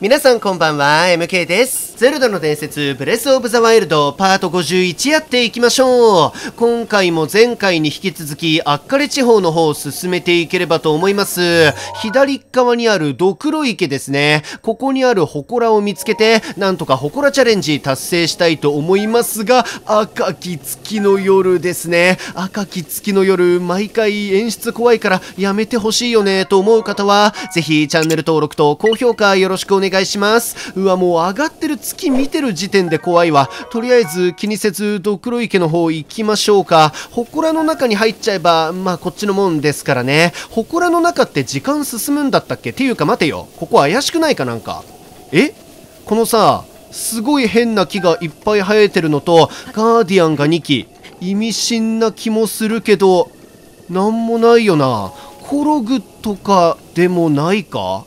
皆さんこんばんは、MK です。ゼルダの伝説、ブレスオブザワイルド、パート51やっていきましょう。今回も前回に引き続き、アッカレ地方の方を進めていければと思います。左側にあるドクロ池ですね。ここにある祠を見つけて、なんとか祠チャレンジ達成したいと思いますが、赤き月の夜ですね。赤き月の夜、毎回演出怖いからやめてほしいよね、と思う方は、ぜひチャンネル登録と高評価よろしくお願いします。うわ、もう上がってる月見てる時点で怖いわ。とりあえず気にせずドクロ池の方行きましょうか。祠の中に入っちゃえば、まあこっちのもんですからね。祠の中って時間進むんだったっけ？っていうか待てよ。ここ怪しくないかなんか。このさ、すごい変な木がいっぱい生えてるのと、ガーディアンが2基。意味深な気もするけど、なんもないよな。コログとかでもないか？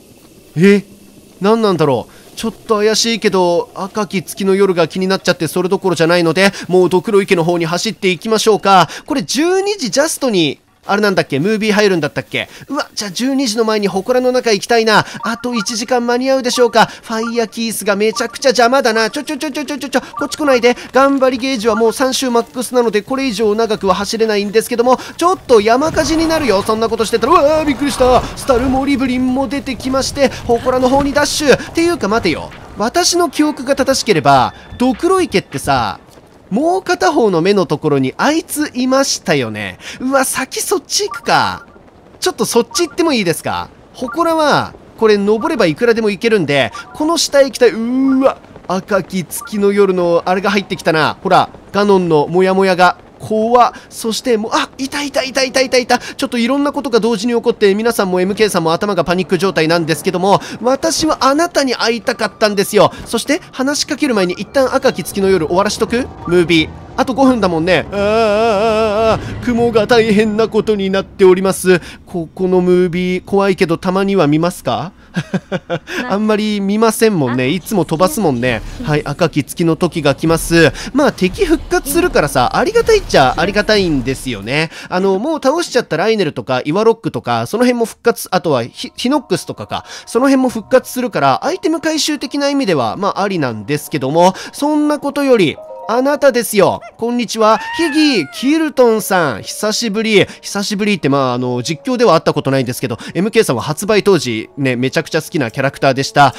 何なんだろう。ちょっと怪しいけど、赤き月の夜が気になっちゃってそれどころじゃないので、もうドクロ池の方に走っていきましょうか。これ12時ジャストに、あれなんだっけ、ムービー入るんだったっけ。うわ、じゃあ12時の前に祠の中行きたいな。あと1時間間に合うでしょうか。ファイヤーキースがめちゃくちゃ邪魔だな。ちょ、こっち来ないで。頑張りゲージはもう3周マックスなので、これ以上長くは走れないんですけども、ちょっと山火事になるよ。そんなことしてたら、うわー、びっくりした。スタルモリブリンも出てきまして、祠の方にダッシュ。っていうか待てよ。私の記憶が正しければ、ドクロ池ってさ、もう片方の目のところにあいついましたよね。うわ、先そっち行くか。ちょっとそっち行ってもいいですか。祠は、これ登ればいくらでも行けるんで、この下行きたい。うわ、赤き月の夜のあれが入ってきたな。ほら、ガノンのモヤモヤが。怖っ。そしてもう、あ、いた。ちょっといろんなことが同時に起こって、皆さんも MK さんも頭がパニック状態なんですけども、私はあなたに会いたかったんですよ。そして、話しかける前に一旦赤き月の夜終わらしとく？ムービー。あと5分だもんね。雲が大変なことになっております。ここのムービー、怖いけどたまには見ますか？あんまり見ませんもんね。いつも飛ばすもんね。はい、赤き月の時が来ます。まあ敵復活するからさ、ありがたいっちゃありがたいんですよね。もう倒しちゃったライネルとか、イワロックとか、その辺も復活、あとはヒノックスとかか、その辺も復活するから、アイテム回収的な意味では、まあありなんですけども、そんなことより、あなたですよ。こんにちは。ヒギー、キルトンさん。久しぶり。久しぶりって、まあ、実況では会ったことないんですけど、MK さんは発売当時、ね、めちゃくちゃ好きなキャラクターでした。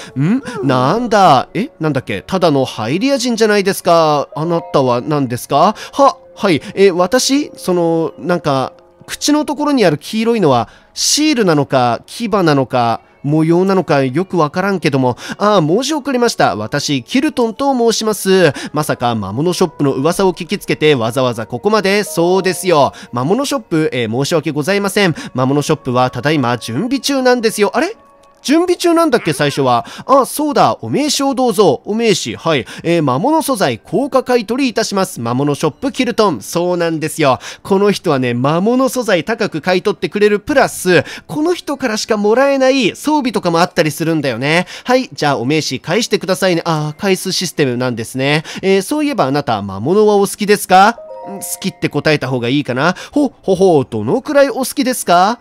なんだっけただのハイリア人じゃないですか。あなたは何ですか？はい。私、なんか、口のところにある黄色いのは、シールなのか、牙なのか、模様なのかよくわからんけども、申し遅れました。私、キルトンと申します。まさか、魔物ショップの噂を聞きつけて、わざわざここまで、そうですよ。魔物ショップ、申し訳ございません。魔物ショップは、ただいま、準備中なんですよ。あれ？準備中なんだっけ最初は。そうだ。お名刺をどうぞ。お名刺。はい。魔物素材、高価買取いたします。魔物ショップ、キルトン。そうなんですよ。この人はね、魔物素材高く買い取ってくれるプラス、この人からしかもらえない装備とかもあったりするんだよね。はい。じゃあ、お名刺返してくださいね。返すシステムなんですね。そういえばあなた、魔物はお好きですか？好きって答えた方がいいかな。どのくらいお好きですか？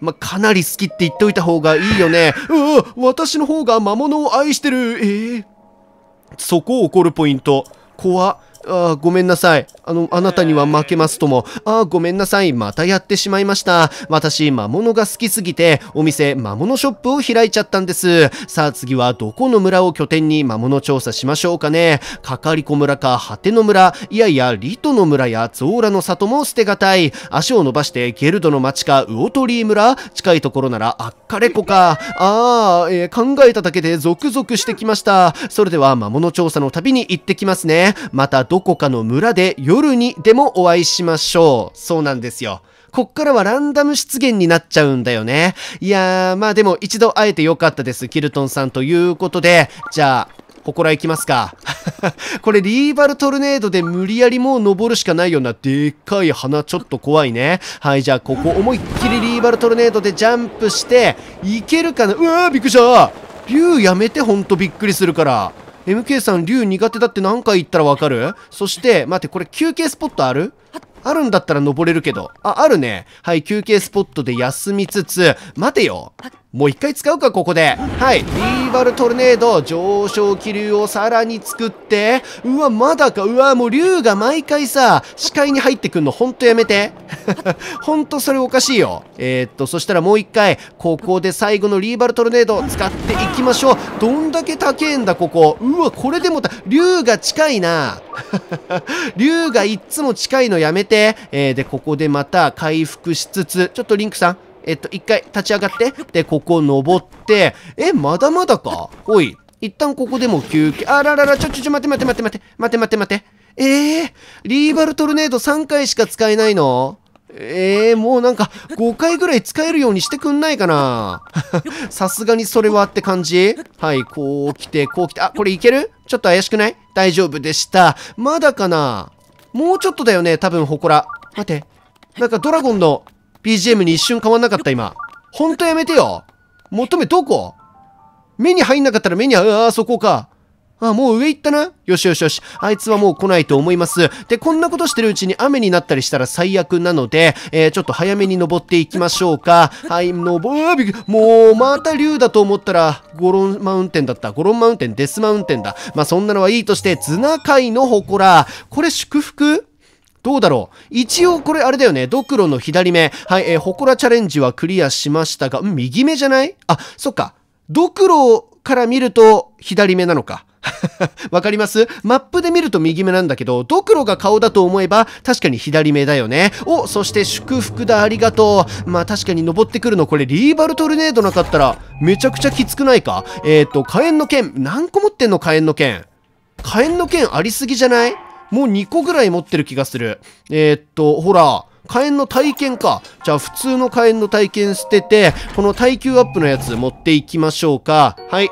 ま、かなり好きって言っておいた方がいいよね。私の方が魔物を愛してる。そこを怒るポイント。怖っ。ごめんなさい。あなたには負けますとも。ごめんなさい。またやってしまいました。私、魔物が好きすぎて、お店、魔物ショップを開いちゃったんです。さあ次は、どこの村を拠点に魔物調査しましょうかね。かかりこ村か、果ての村。いやいや、リトの村や、ゾーラの里も捨てがたい。足を伸ばして、ゲルドの町か、ウオトリー村。近いところなら、アッカレコか。考えただけで、ゾクゾクしてきました。それでは、魔物調査の旅に行ってきますね。また、どこかの村で夜にでもお会いしましょう。そうなんですよ。こっからはランダム出現になっちゃうんだよね。いやー、まあでも一度会えてよかったです。キルトンさんということで、じゃあ、祠行きますか。これリーバルトルネードで無理やりもう登るしかないようなでっかい花、ちょっと怖いね。はい、じゃあここ思いっきりリーバルトルネードでジャンプして、いけるかな。うわー、びっくりした。竜やめて、ほんとびっくりするから。MK さん、竜苦手だって何回言ったらわかる？そして、待って、これ休憩スポットある？あるんだったら登れるけど。あるね。はい、休憩スポットで休みつつ、待てよ。もう一回使うか、ここで。はい。リーバルトルネード、上昇気流をさらに作って。うわ、まだか。うわ、もう竜が毎回さ、視界に入ってくんの、ほんとやめて。ほんとそれおかしいよ。そしたらもう一回、ここで最後のリーバルトルネードを使っていきましょう。どんだけ高えんだ、ここ。うわ、これでもた、竜が近いな。竜がいっつも近いのやめて。で、ここでまた回復しつつ、ちょっとリンクさん。一回立ち上がって。で、ここ登って。まだまだか？おい。一旦ここでも休憩。あららら、ちょ、待て。リーバルトルネード3回しか使えないの？もうなんか5回ぐらい使えるようにしてくんないかな？さすがにそれはって感じ？はい、こう来て。あ、これいける？ちょっと怪しくない？大丈夫でした。まだかな？もうちょっとだよね、多分、ほこら。待て。なんかドラゴンの、BGM に一瞬変わんなかった、今。ほんとやめてよ。求め、どこ？目に入んなかったら目に、あ、そこか。あ、もう上行ったな。よし。あいつはもう来ないと思います。で、こんなことしてるうちに雨になったりしたら最悪なので、ちょっと早めに登っていきましょうか。はい、もう、また竜だと思ったら、ゴロンマウンテン、デスマウンテンだ。まあ、そんなのはいいとして、ツナ界の祠。これ、祝福？どうだろう？一応これあれだよね。ドクロの左目。はい、ほこらチャレンジはクリアしましたが、右目じゃない？あ、そっか。ドクロから見ると左目なのか。わかります？マップで見ると右目なんだけど、ドクロが顔だと思えば確かに左目だよね。お、そして祝福だ、ありがとう。まあ確かに登ってくるの、これリーバルトルネードなかったらめちゃくちゃきつくないか？火炎の剣。何個持ってんの？火炎の剣ありすぎじゃない？もう2個ぐらい持ってる気がする。ほら、火炎の体験か。じゃあ普通の火炎の体験捨てて、この耐久アップのやつ持っていきましょうか。はい。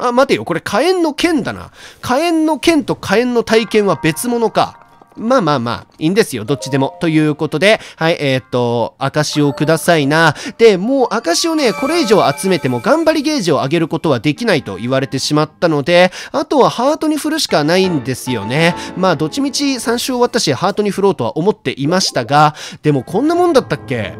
あ、待てよ。これ火炎の剣だな。火炎の剣と火炎の体験は別物か。まあ、いいんですよ。どっちでも。ということで、はい、証をくださいな。で、もう証をね、これ以上集めても頑張りゲージを上げることはできないと言われてしまったので、あとはハートに振るしかないんですよね。まあ、どっちみち3周終わったし、ハートに振ろうとは思っていましたが、でもこんなもんだったっけ？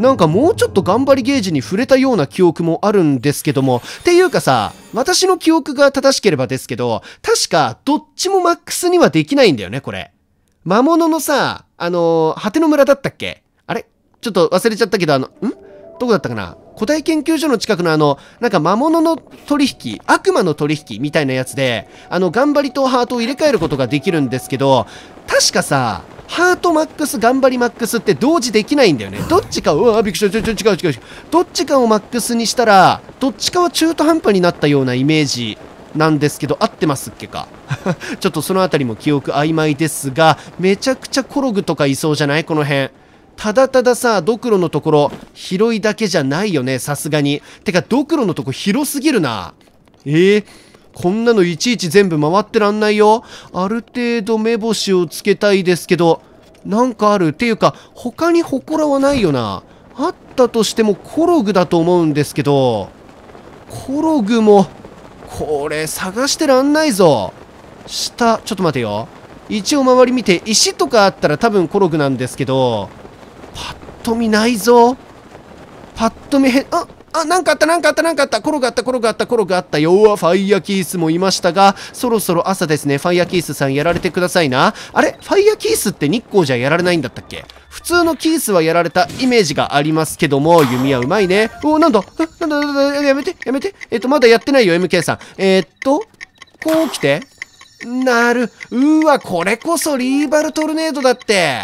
なんかもうちょっと頑張りゲージに触れたような記憶もあるんですけども。っていうかさ、私の記憶が正しければですけど、確かどっちもマックスにはできないんだよね、これ。魔物のさ、果ての村だったっけ？あれ？ちょっと忘れちゃったけど、どこだったかな？古代研究所の近くのなんか魔物の取引、悪魔の取引みたいなやつで、頑張りとハートを入れ替えることができるんですけど、確かさ、ハートマックス、頑張りマックスって同時できないんだよね。どっちか、びっくりした、違う。どっちかをマックスにしたら、どっちかは中途半端になったようなイメージ。なんですけど、合ってますっけか？ちょっとそのあたりも記憶曖昧ですが、めちゃくちゃコログとかいそうじゃない？この辺。ただたださ、ドクロのところ、広いだけじゃないよね、さすがに。てか、ドクロのとこ広すぎるな。こんなのいちいち全部回ってらんないよ。ある程度目星をつけたいですけど、なんかある？っていうか、他に祠はないよな。あったとしてもコログだと思うんですけど、コログも、これ、探してらんないぞ。下、ちょっと待てよ。一応周り見て、石とかあったら多分コログなんですけど、パッと見ないぞ。パッと見なんかあった。コログあったよー。ファイヤキースもいましたが、そろそろ朝ですね。ファイヤキースさんやられてくださいな。あれ？ファイヤキースって日光じゃやられないんだったっけ？普通のキースはやられたイメージがありますけども、弓はうまいね。なんだ、やめて。まだやってないよ、MK さん。こう来て。うわ、これこそリーバルトルネードだって。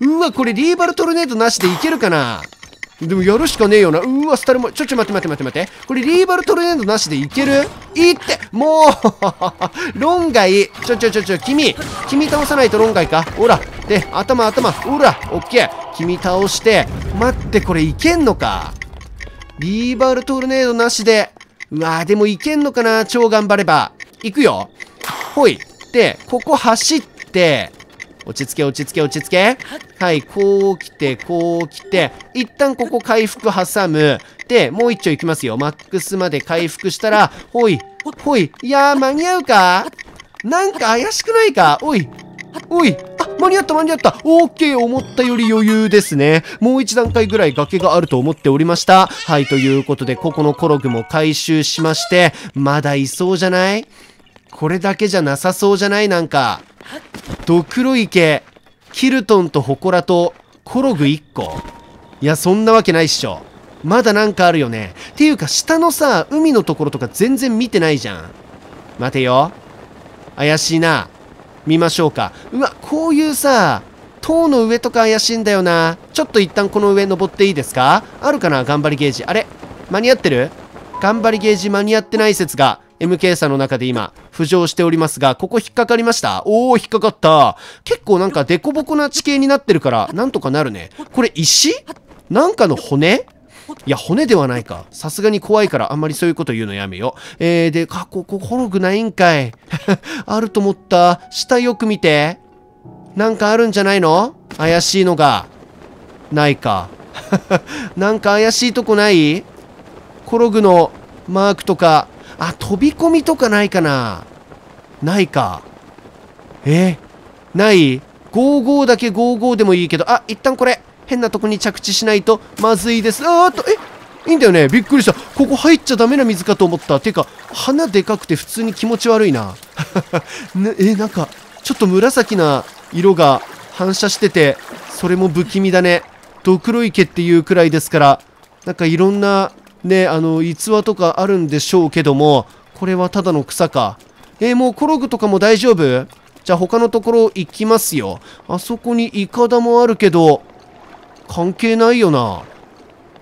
うわ、これリーバルトルネードなしでいけるかな？でもやるしかねえよな。うわ、スタルも、ちょ待って。これリーバルトルネードなしでいける？いいって、もう、論外。ちょ、君倒さないと論外か。ほら。で、頭。ほら、オッケー。君倒して。待って、これいけんのか。リーバルトルネードなしで。うわ、でもいけんのかな。超頑張れば。いくよ。ほい。で、ここ走って、落ち着け。はい、こう来て、一旦ここ回復挟む。で、もう一丁行きますよ。マックスまで回復したら、ほい。いやー、間に合うか？なんか怪しくないか？おい。あ、間に合った間に合った。 OK、 思ったより余裕ですね。もう一段階ぐらい崖があると思っておりました。はい、ということでここのコログも回収しまして、まだいそうじゃない？これだけじゃなさそうじゃない？なんかドクロ池、キルトンとホコラとコログ1個。いや、そんなわけないっしょ。まだなんかあるよね。っていうか下のさ、海のところとか全然見てないじゃん。待てよ、怪しいな。見ましょうか。うわ、こういうさ、塔の上とか怪しいんだよな。ちょっと一旦この上登っていいですか？あるかな、頑張りゲージ。あれ、間に合ってる？頑張りゲージ間に合ってない説がMK さんの中で今浮上しておりますが、ここ引っかかりました。おー、引っかかった。結構なんかデコボコな地形になってるからなんとかなるね。これ石？なんかの骨？いや、骨ではないか。さすがに怖いからあんまりそういうこと言うのやめよう。で、ここホログないんかい。あると思った。下よく見て。なんかあるんじゃないの？怪しいのが。ないか。なんか怪しいとこない？コログのマークとか。あ、飛び込みとかないかな。ないか。ない？ 55 だけ55でもいいけど、あ、一旦これ。変なとこに着地しないとまずいです。あーっと、いいんだよね。びっくりした。ここ入っちゃダメな水かと思った。てか、鼻でかくて普通に気持ち悪いな。ね、なんか、ちょっと紫な色が反射してて、それも不気味だね。ドクロ池っていうくらいですから、なんかいろんな、ね、逸話とかあるんでしょうけども、これはただの草か。もうコログとかも大丈夫？じゃあ他のところ行きますよ。あそこにイカダもあるけど、関係ないよな。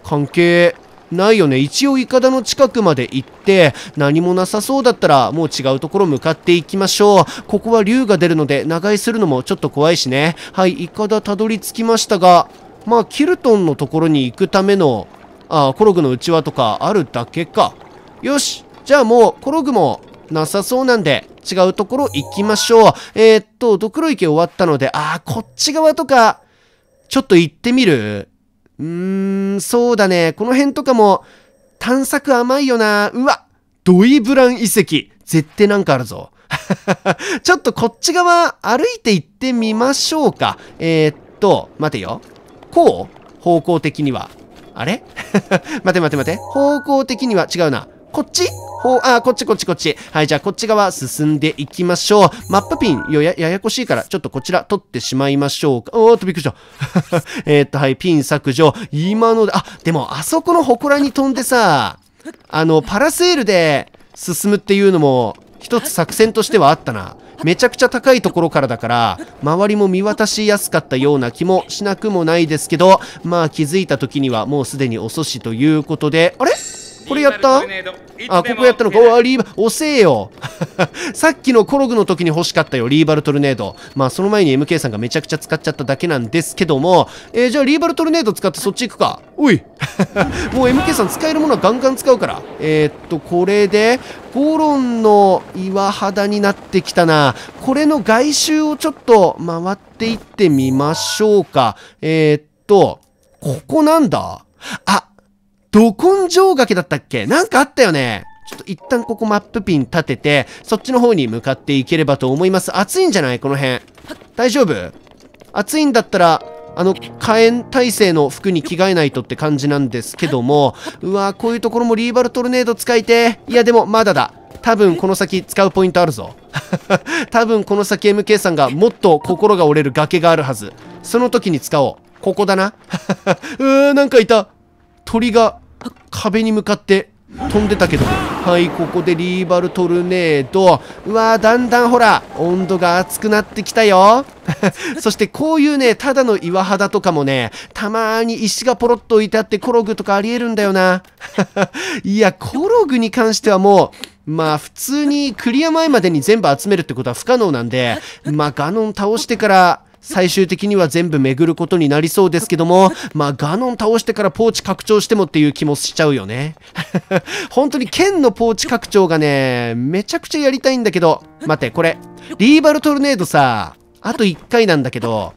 関係ないよね。一応イカダの近くまで行って、何もなさそうだったらもう違うところ向かっていきましょう。ここは竜が出るので長居するのもちょっと怖いしね。はい、イカダたどり着きましたが、まあ、キルトンのところに行くための、コログの内輪とかあるだけか。よし。じゃあもう、コログもなさそうなんで、違うところ行きましょう。ドクロ池終わったので、こっち側とか、ちょっと行ってみる？そうだね。この辺とかも、探索甘いよな。うわ、ドイブラン遺跡。絶対なんかあるぞ。ちょっとこっち側、歩いて行ってみましょうか。待てよ。こう？方向的には。あれ？待て待て待て。方向的には違うな。こっち？こっち。はい、じゃあこっち側進んでいきましょう。マップピン、ややこしいから、ちょっとこちら取ってしまいましょうか。おーっと、びっくりした。はい、ピン削除。今ので、でもあそこの祠に飛んでさ、パラセールで進むっていうのも、一つ作戦としてはあったな。めちゃくちゃ高いところからだから、周りも見渡しやすかったような気もしなくもないですけど、まあ気づいた時にはもうすでに遅しということで、あれ？これやった？ここやったのか。遅えよ。さっきのコログの時に欲しかったよ、リーバルトルネード。まあその前に MK さんがめちゃくちゃ使っちゃっただけなんですけども、じゃあリーバルトルネード使ってそっち行くか。おい。もう MK さん使えるものはガンガン使うから。これで、ゴロンの岩肌になってきたな。これの外周をちょっと回っていってみましょうか。ここなんだ？ど根性崖だったっけ？なんかあったよね。ちょっと一旦ここマップピン立てて、そっちの方に向かっていければと思います。暑いんじゃない？この辺。大丈夫？暑いんだったら、火炎耐性の服に着替えないとって感じなんですけども、うわぁ、こういうところもリーバルトルネード使いて。いや、でもまだだ。多分この先使うポイントあるぞ。多分この先 MK さんがもっと心が折れる崖があるはず。その時に使おう。ここだな。なんかいた。鳥が壁に向かって飛んでたけど。はい、ここでリーバルトルネード。うわー、だんだんほら、温度が熱くなってきたよ。そしてこういうね、ただの岩肌とかもね、たまーに石がポロッと置いてあってコログとかありえるんだよな。いや、コログに関してはもう、まあ普通にクリア前までに全部集めるってことは不可能なんで、まあガノン倒してから、最終的には全部巡ることになりそうですけども、まあガノン倒してからポーチ拡張してもっていう気もしちゃうよね。本当に剣のポーチ拡張がね、めちゃくちゃやりたいんだけど、待って、これ、リーバルトルネードさ、あと1回なんだけど、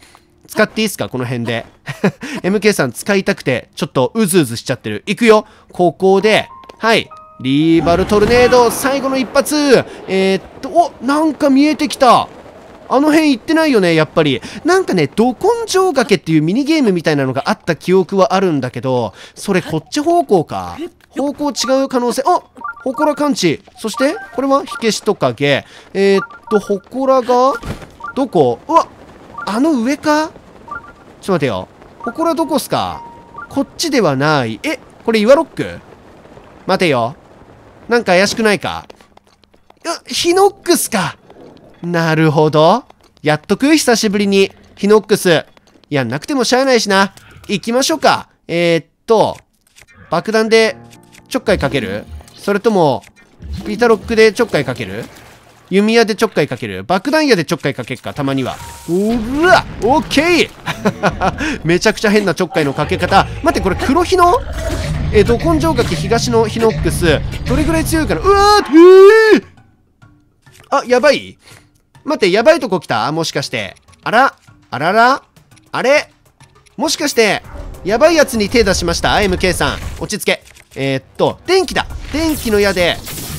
使っていいっすか？この辺で。MK さん使いたくて、ちょっとうずうずしちゃってる。行くよ。ここで、はい、リーバルトルネード、最後の一発。お、なんか見えてきた。あの辺行ってないよね、やっぱり。なんかね、ど根性賭けっていうミニゲームみたいなのがあった記憶はあるんだけど、それこっち方向か。方向違う可能性。あ、ほこら感知。そして、これは火消しトカゲ。ほこらが、どこ？うわ、あの上か？ちょっと待てよ。ほこらどこっすか？こっちではない。え、これ岩ロック？待てよ。なんか怪しくないか？ヒノックスか。なるほど。やっとく？久しぶりに。ヒノックス。いや、なくてもしゃあないしな。行きましょうか。爆弾でちょっかいかける？それとも、ビタロックでちょっかいかける？弓矢でちょっかいかける？爆弾矢でちょっかいかけっか、たまには。うら！オッケーめちゃくちゃ変なちょっかいのかけ方。待って、これ黒ヒノ？ど根性ガキ東のヒノックス。どれぐらい強いかな？うわー！あ、やばい？待って、やばいとこ来た？もしかして。あら？あらら？あれ？もしかして、やばいやつに手出しました？ MK さん。落ち着け。電気だ。電気の矢で、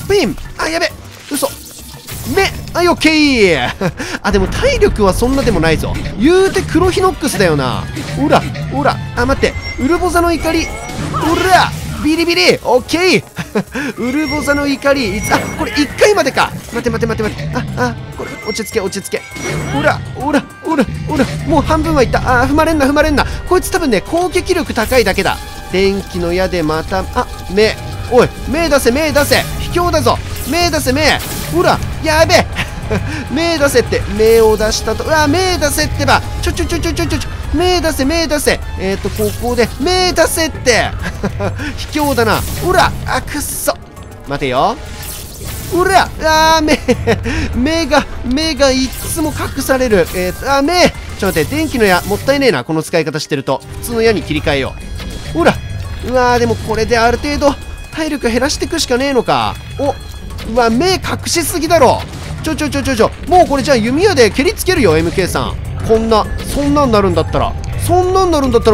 ピン！あ、やべ！嘘。目！はい、オッケーあ、でも体力はそんなでもないぞ。言うて黒ヒノックスだよな。ほら、ほら。あ、待って。ウルボザの怒り。ほら！ビリビリ！オッケーウルボザの怒り。あ、これ1回までか。待て待て待て待て。あ、あ、これ落ち着け落ち着け。ほら、ほら、ほら、ほら。もう半分はいった。あ、踏まれんな踏まれんな。こいつ多分ね、攻撃力高いだけだ。電気の矢でまた、あ、目。おい、目出せ目出せ。卑怯だぞ。目出せ目。ほら、やべえ。目出せって、目を出したと。うわ、目出せってば。ちょ。目出せ目出せ。ここで、目出せって。卑怯だな。ほら、あ、くっそ。待てよ。ほら、あー、目がいつも隠される。あ、目。ちょっと待って、電気の矢、もったいねえな。この使い方してると。普通の矢に切り替えよう。ほら。うわー、でもこれである程度、体力減らしていくしかねえのか。お、うわ、目隠しすぎだろ。ちょ。もうこれじゃあ弓矢で蹴りつけるよ、MK さん。そんなんなるんだったら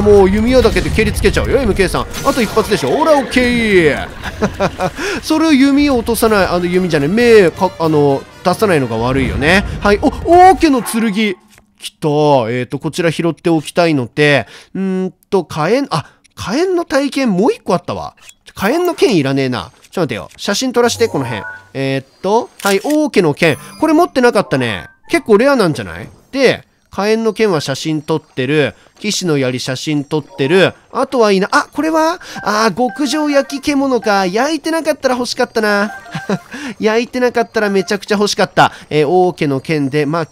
もう弓矢だけで蹴りつけちゃうよ、MK さん。あと一発でしょ。オラオッケーそれを弓を落とさない、弓じゃない、目か、出さないのが悪いよね。はい、お、王家の剣。来た。こちら拾っておきたいので、火炎の体験もう一個あったわ。火炎の剣いらねえな。ちょっと待てよ。写真撮らして、この辺。はい、王家の剣。これ持ってなかったね。結構レアなんじゃない？で、火炎の剣は写真撮ってる。騎士の槍写真撮ってる。あとはいいな。あ、これは極上焼き獣か。焼いてなかったら欲しかったな。焼いてなかったらめちゃくちゃ欲しかった。王家の剣で、まあ、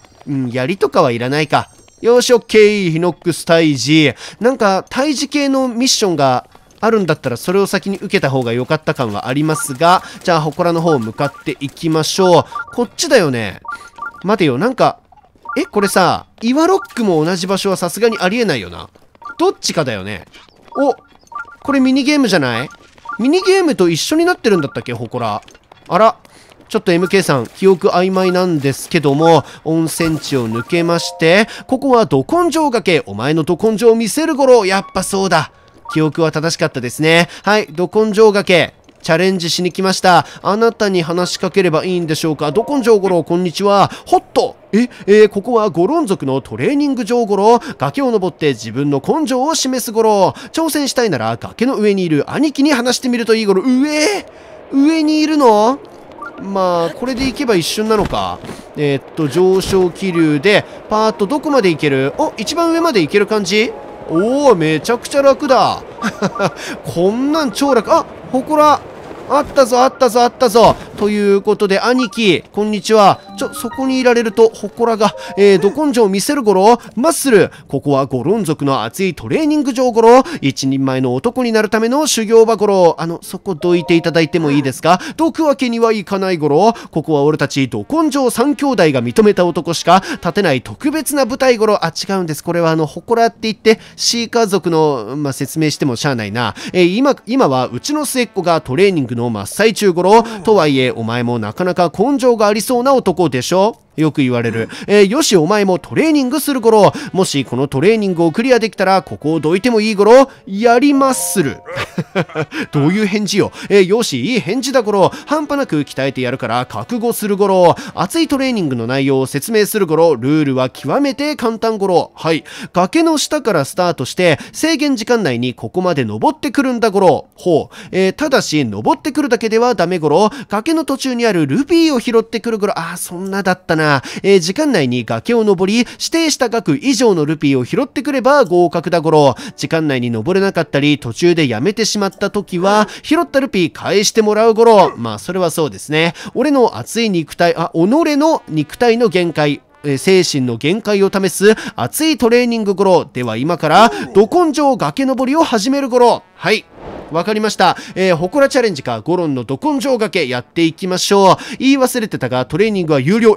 槍とかはいらないか。よし、オッケー。ヒノックス退治。なんか、退治系のミッションがあるんだったら、それを先に受けた方が良かった感はありますが、じゃあ、祠の方向かっていきましょう。こっちだよね。待てよ、なんか、え、これさ、岩ロックも同じ場所はさすがにありえないよな。どっちかだよね。お、これミニゲームじゃない？ミニゲームと一緒になってるんだったっけ、ほこら。あら、ちょっと MK さん、記憶曖昧なんですけども、温泉地を抜けまして、ここはど根性がけ、お前のど根性を見せる頃、やっぱそうだ。記憶は正しかったですね。はい、ど根性がけ。チャレンジしに来ました。あなたに話しかければいいんでしょうか。ど根性五郎、こんにちは。ホット！ここはゴロン族のトレーニング場五郎。崖を登って自分の根性を示す五郎。挑戦したいなら崖の上にいる兄貴に話してみるといい五郎。上にいるの？まあ、これで行けば一瞬なのか。上昇気流で、パーッとどこまで行ける？お、一番上まで行ける感じ？おー、めちゃくちゃ楽だ。こんなん超楽。あ、ほこら。あったぞ。ということで、兄貴、こんにちは。そこにいられると、ほこらが、ど根性を見せるゴロ、マッスル。ここはゴロン族の熱いトレーニング場ゴロ、一人前の男になるための修行場ゴロ、そこどいていただいてもいいですか？どくわけにはいかないゴロ、ここは俺たち、ど根性三兄弟が認めた男しか立てない特別な舞台ゴロ、あ、違うんです。これはほこらって言って、シーカー族の、まあ、説明してもしゃあないな。今は、うちの末っ子がトレーニングの真っ最中ごろ。とはいえ、お前もなかなか根性がありそうな男でしょ？よく言われる。よし、お前もトレーニングするごろ。もしこのトレーニングをクリアできたら、ここをどいてもいいごろ。やりまする。どういう返事よ。よし、いい返事だゴロ。半端なく鍛えてやるから覚悟するゴロ。熱いトレーニングの内容を説明するゴロ。ルールは極めて簡単ゴロ。はい。崖の下からスタートして、制限時間内にここまで登ってくるんだゴロ。ほう。ただし、登ってくるだけではダメゴロ。崖の途中にあるルビーを拾ってくるゴロ。あー、そんなだったな。時間内に崖を登り、指定した額以上のルビーを拾ってくれば合格だゴロ。時間内に登れなかったり、途中でやめてしまった時は、拾ったルピー返してもらうゴロ。まあ、それはそうですね。俺の熱い肉体、己の肉体の限界。精神の限界を試す熱いトレーニングゴロ。では今から、ど根性崖登りを始めるゴロ。はい。わかりました。ほこらチャレンジか、ゴロンのど根性崖やっていきましょう。言い忘れてたが、トレーニングは有料。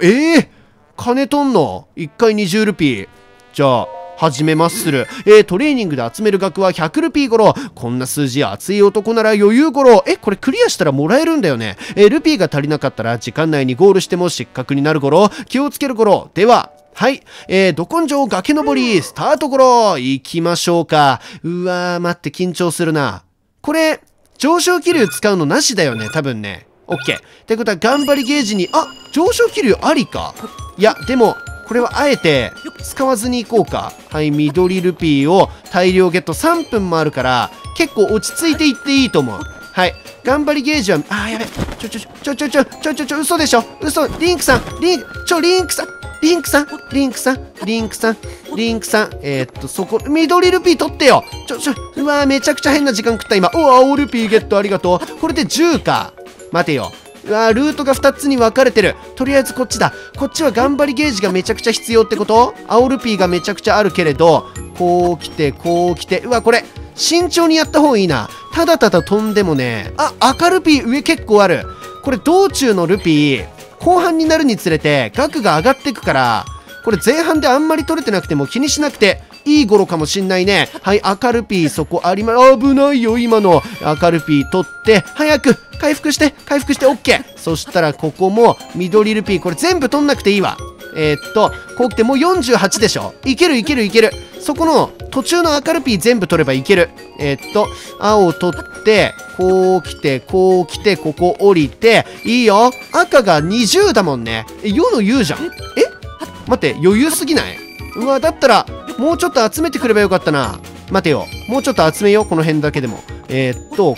金とんの ?1 回20ルピー。じゃあ、始めまする。トレーニングで集める額は100ルピーゴロ。こんな数字熱い男なら余裕ゴロ。これクリアしたらもらえるんだよね。ルピーが足りなかったら時間内にゴールしても失格になるゴロ。気をつけるゴロ。では、はい。ど根性崖登り、スタートゴロ。行きましょうか。うわー、待って、緊張するな。これ、上昇気流使うのなしだよね、多分ね。オッケー。ってことは、頑張りゲージに、あ、上昇気流ありか。いや、でも、これはあえて使わずにいこうか。はい、緑ルピーを大量ゲット。3分もあるから、結構落ち着いていっていいと思う。はい。頑張りゲージは、あー、やべ。ちょ、嘘でしょ。嘘。リンクさん。そこ、緑ルピー取ってよ。うわー、めちゃくちゃ変な時間食った、今。おお、青ルピーゲット、ありがとう。これで10か。待てよ。うわー、ルートが2つに分かれてる。とりあえずこっちだ。こっちは頑張りゲージがめちゃくちゃ必要ってこと？青ルピーがめちゃくちゃあるけれど、こう来て、こう来て。うわ、これ、慎重にやった方がいいな。ただただ飛んでもね、あ、赤ルピー上結構ある。これ、道中のルピー、後半になるにつれて、額が上がってくから、これ前半であんまり取れてなくても気にしなくていい頃かもしんないね。はい、赤ルピーそこありま、危ないよ、今の。赤ルピー取って、早く回復して、オッケー。そしたらここも、緑ルピー、これ全部取んなくていいわ。こう来てもう48でしょ。いける。そこの、途中の赤ルピー全部取ればいける。青取って、こう来て、ここ降りて、いいよ。赤が20だもんね。世の言うじゃん。待って、余裕すぎない？うわ、だったら、もうちょっと集めてくればよかったな。待てよ。もうちょっと集めよう。この辺だけでも。こ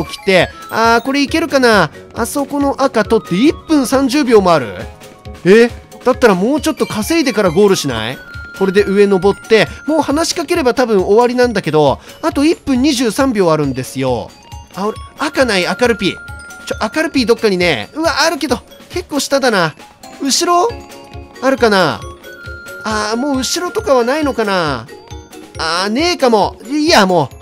う来て。あー、これいけるかな？あそこの赤取って1分30秒もある。だったらもうちょっと稼いでからゴールしない？これで上登って、もう話しかければ多分終わりなんだけど、あと1分23秒あるんですよ。あ、俺、赤ない、赤ルピー。赤ルピーどっかにね。うわ、あるけど、結構下だな。後ろ？あるかな？あー、もう後ろとかはないのかな？あー、ねえかも。いや、もう。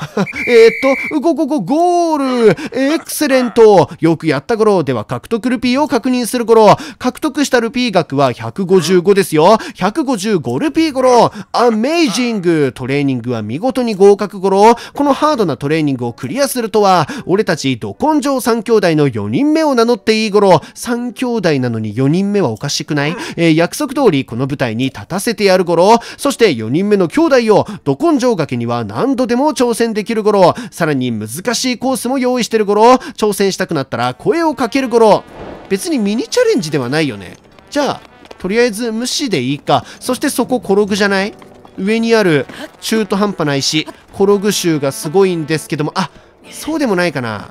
ゴール。エクセレント。よくやったゴロ。では、獲得ルピーを確認するゴロ。獲得したルピー額は155ですよ。155ルピーゴロ。アメイジング。トレーニングは見事に合格ゴロ。このハードなトレーニングをクリアするとは、俺たち、ど根性3兄弟の4人目を名乗っていいゴロ。3兄弟なのに4人目はおかしくない？約束通り、この舞台に立たせてやるゴロ。そして、4人目の兄弟を、根性崖には何度でも挑戦できるゴロ。さらに難しいコースも用意してるゴロ。挑戦したくなったら声をかけるゴロ。別にミニチャレンジではないよね。じゃあ、とりあえず無視でいいか。そしてそこ転ぐじゃない？上にある中途半端な石。転ぐ臭がすごいんですけども、あ、そうでもないかな。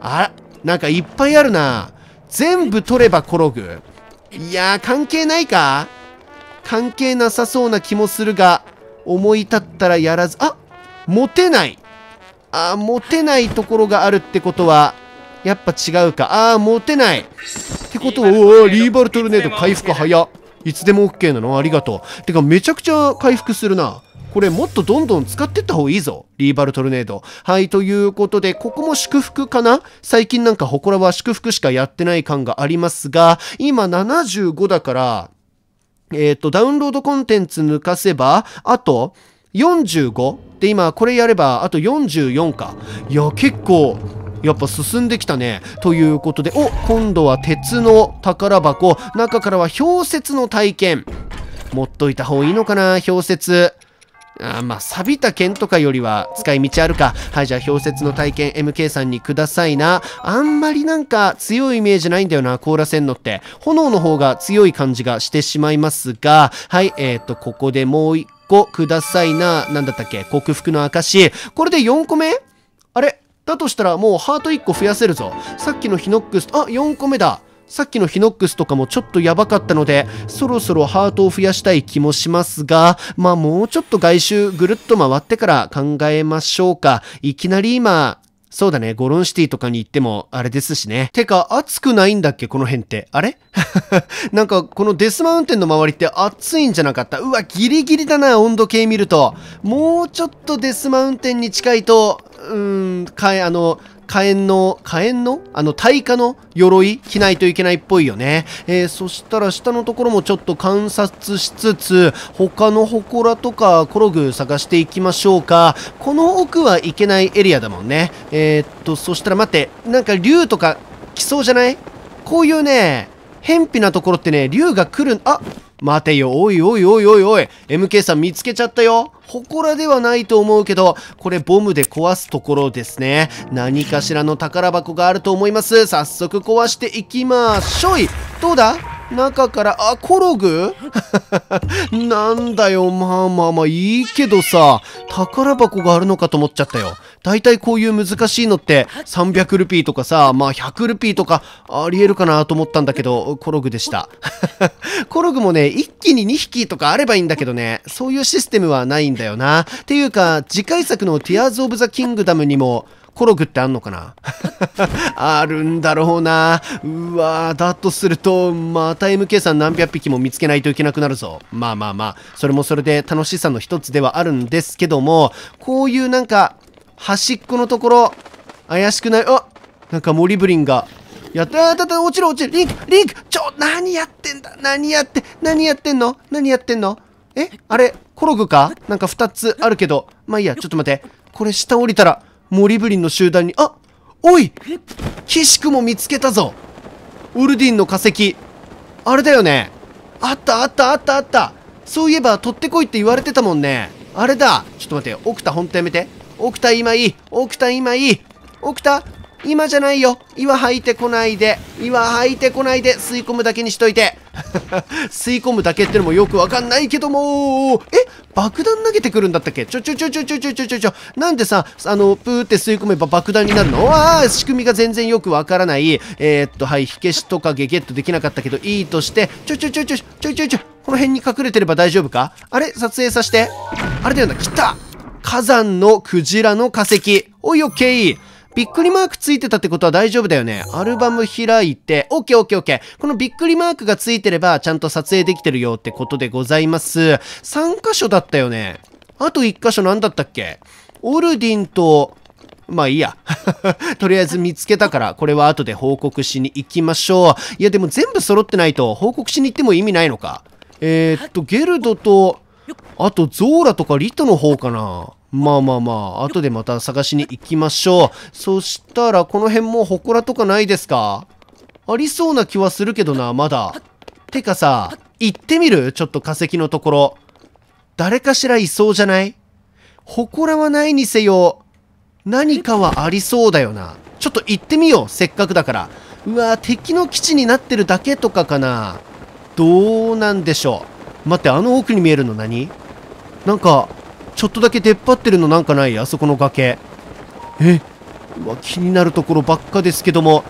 あら、なんかいっぱいあるな。全部取れば転ぐ。いやー、関係ないか？関係なさそうな気もするが、思い立ったらやらず、あ、持てない。あ、持てないところがあるってことは、やっぱ違うか。あ、持てない。ってことは、おー、リーバルトルネード回復早。いつでも OK なの？ありがとう。てか、めちゃくちゃ回復するな。これもっとどんどん使ってった方がいいぞ。リーバルトルネード。はい、ということで、ここも祝福かな？最近なんかホコラは祝福しかやってない感がありますが、今75だから、ダウンロードコンテンツ抜かせば、あと、45？ で、今、これやれば、あと44か。いや、結構、やっぱ進んできたね。ということで、お、今度は鉄の宝箱。中からは氷雪の体験。持っといた方がいいのかな、氷雪。まあ、錆びた剣とかよりは使い道あるか。はい、じゃあ、氷雪の体験 MK さんにくださいな。あんまりなんか強いイメージないんだよな、凍らせんのって。炎の方が強い感じがしてしまいますが、はい、ここでもう一個くださいな。なんだったっけ、克服の証。これで4個目?あれ?だとしたらもうハート1個増やせるぞ。さっきのヒノックス、あ、4個目だ。さっきのヒノックスとかもちょっとやばかったので、そろそろハートを増やしたい気もしますが、まあもうちょっと外周ぐるっと回ってから考えましょうか。いきなり今、そうだね、ゴロンシティとかに行ってもあれですしね。てか、暑くないんだっけこの辺って。あれなんかこのデスマウンテンの周りって暑いんじゃなかった。うわ、ギリギリだな、温度計見ると。もうちょっとデスマウンテンに近いと、火炎の耐火の鎧着ないといけないっぽいよね。そしたら下のところもちょっと観察しつつ、他の祠とかコログ探していきましょうか。この奥はいけないエリアだもんね。そしたら待って、なんか竜とか来そうじゃない？こういうね、偏僻なところってね、竜が来る、あ、待てよ、おいおいおいおいおい、MK さん見つけちゃったよ。祠ではないと思うけど、これボムで壊すところですね。何かしらの宝箱があると思います。早速壊していきましょい。どうだ?中から、あ、コログなんだよ、まあまあまあいいけどさ、宝箱があるのかと思っちゃったよ。だいたいこういう難しいのって300ルピーとかさ、まあ100ルピーとかありえるかなと思ったんだけど、コログでした。コログもね、一気に2匹とかあればいいんだけどね、そういうシステムはないんだよな。っていうか、次回作の Tears of the Kingdom にも、コログってあんのかなあるんだろうな。うわー、だとすると、また MK さん何百匹も見つけないといけなくなるぞ。まあまあまあ、それもそれで楽しさの一つではあるんですけども、こういうなんか、端っこのところ、怪しくない、あ、なんかモリブリンが、やった、あ、だだ、落ちる落ちる、リンク、ちょ、何やってんだ、何やってんのえ、あれ、コログかなんか2つあるけど、まあいいや、ちょっと待って、これ下降りたら、モリブリンの集団に、あ、おい、岸くも見つけたぞ。オルディンの化石。あれだよね。あった。そういえば、取ってこいって言われてたもんね。あれだ。ちょっと待ってよ。奥田、ほんとやめて。奥田、今じゃないよ。岩吐いてこないで。吸い込むだけにしといて。吸い込むだけってのもよくわかんないけども。え、爆弾投げてくるんだったっけ。ちょ。なんでさ、プーって吸い込めば爆弾になるの。ああ、仕組みが全然よくわからない。はい、火消しとかゲゲットできなかったけど、いいとして、ちょ。この辺に隠れてれば大丈夫か。あれ撮影させて。あれだよな、来た。火山のクジラの化石。おい、オッケー。びっくりマークついてたってことは大丈夫だよね。アルバム開いて、オッケー。このびっくりマークがついてれば、ちゃんと撮影できてるよってことでございます。3箇所だったよね。あと1箇所なんだったっけ?オルディンと、まあいいや。とりあえず見つけたから、これは後で報告しに行きましょう。いやでも全部揃ってないと、報告しに行っても意味ないのか。ゲルドと、あとゾーラとかリトの方かな。まあ、後でまた探しに行きましょう。そしたら、この辺も祠とかないですか?ありそうな気はするけどな、まだ。てかさ、行ってみる?ちょっと化石のところ。誰かしらいそうじゃない?祠はないにせよ、何かはありそうだよな。ちょっと行ってみよう、せっかくだから。うわぁ、敵の基地になってるだけとかかな。どうなんでしょう。待って、あの奥に見えるの何?なんか、ちょっとだけ出っ張ってるのなんかない、あそこの崖。うわ、気になるところばっかですけども。こ